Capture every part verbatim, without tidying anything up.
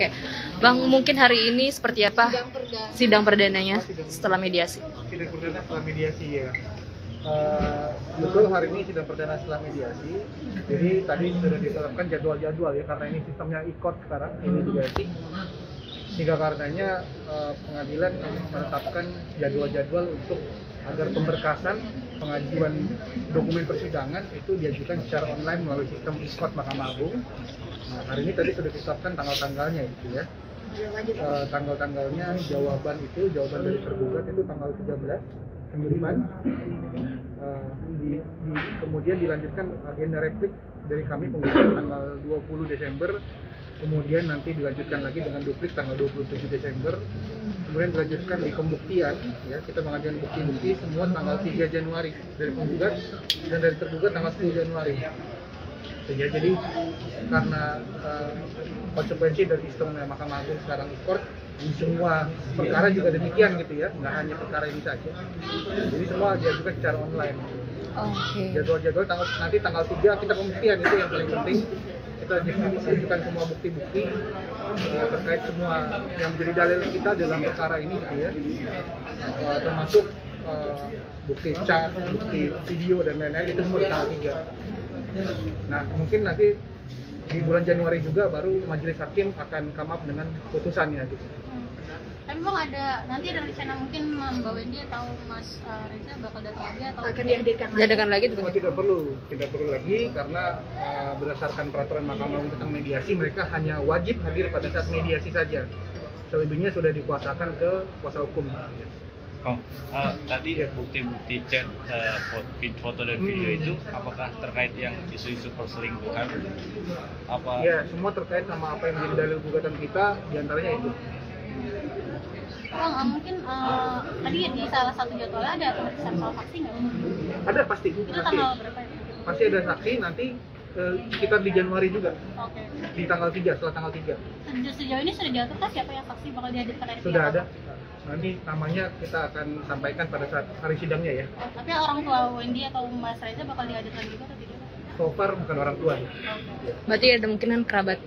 Oke, Bang, mungkin hari ini seperti apa sidang, perdana. sidang perdananya oh, sidang. setelah mediasi? Sidang perdana setelah mediasi ya. Uh, betul, hari ini sidang perdana setelah mediasi. Jadi tadi sudah ditetapkan jadwal-jadwal ya, karena ini sistemnya e-court sekarang, ini mediasi. Sehingga karenanya uh, pengadilan menetapkan jadwal-jadwal untuk agar pemberkasan pengajuan dokumen persidangan itu diajukan secara online melalui sistem e-court Mahkamah Agung. Nah, hari ini tadi sudah ditetapkan tanggal-tanggalnya gitu ya. Uh, tanggal-tanggalnya jawaban itu, jawaban dari tergugat itu tanggal tiga belas sembilan. Uh, di, di, kemudian dilanjutkan agenda replik dari kami penggugat tanggal dua puluh Desember. Kemudian nanti dilanjutkan lagi dengan duplik tanggal dua puluh tujuh Desember, kemudian dilanjutkan di pembuktian, ya kita mengajukan bukti-bukti semua tanggal tiga Januari dari penggugat dan dari tergugat tanggal sepuluh Januari. Ya, jadi karena uh, konsekuensi dari sistem Mahkamah Agung sekarang e-court, semua perkara juga demikian gitu ya, nggak hanya perkara ini saja. Jadi semua diajukan secara online. Okay. Jadwal-jadwal tanggal, nanti tanggal tiga kita pembuktian, itu yang paling penting. Kita menunjukkan semua bukti-bukti uh, terkait semua yang menjadi dalil kita dalam perkara ini ya, uh, termasuk uh, bukti cat, bukti video dan lain-lain, itu semua tanggal tiga. Nah mungkin nanti di bulan Januari juga baru majelis hakim akan come up dengan putusannya gitu. Tapi Bang, ada nanti ada rencana mungkin membawa dia atau Mas uh, Reza bakal datang lagi atau akan dihadirkan lagi? Dihadirkan lagi itu oh, tidak perlu, tidak perlu lagi karena uh, berdasarkan peraturan Mahkamah Agung tentang mediasi, mereka hanya wajib hadir pada saat mediasi saja. Selebihnya sudah dikuasakan ke kuasa hukum. Oh, uh, tadi bukti-bukti chat, uh, foto dan video hmm. itu apakah terkait yang isu-isu perselingkuhan? Apa? Ya, semua terkait sama apa yang menjadi dalil gugatan kita, diantaranya itu. Bang, oh, mungkin uh, tadi di salah satu jadwalnya ada pemeriksaan soal saksi nggak? Ada pasti. Itu tanggal berapa ya? Pasti ada saksi nanti uh, sekitar di Januari juga. Oke. Okay. Di tanggal tiga, setelah tanggal tiga. Sejauh, sejauh ini sudah diatur kan siapa yang saksi bakal dihadirkan? Sudah ada. Nanti namanya kita akan sampaikan pada saat hari sidangnya ya. Oh, tapi orang tua Wendy atau Mas Reza bakal dihadirkan juga atau tidak? So far bukan orang tua. Ya. Okay. Berarti ada kemungkinan kerabat?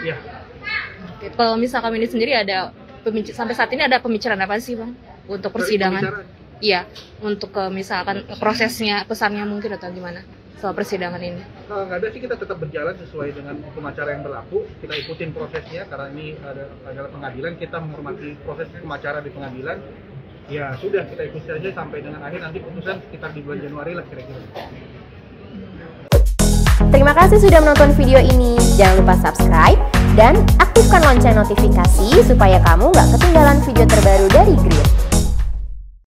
Iya. Okay. Kalau misalkan ini sendiri ada. Sampai saat ini ada pembicaraan apa sih Bang untuk persidangan? Iya, untuk uh, misalkan prosesnya, pesannya mungkin atau gimana soal persidangan ini? Nah, nggak ada sih, kita tetap berjalan sesuai dengan hukum acara yang berlaku. Kita ikutin prosesnya karena ini ada, adalah pengadilan, kita menghormati proses hukum acara di pengadilan. Ya sudah, kita ikuti saja sampai dengan akhir nanti putusan sekitar di bulan Januari lah kira-kira. Terima kasih sudah menonton video ini. Jangan lupa subscribe dan aktifkan lonceng notifikasi supaya kamu nggak ketinggalan video terbaru.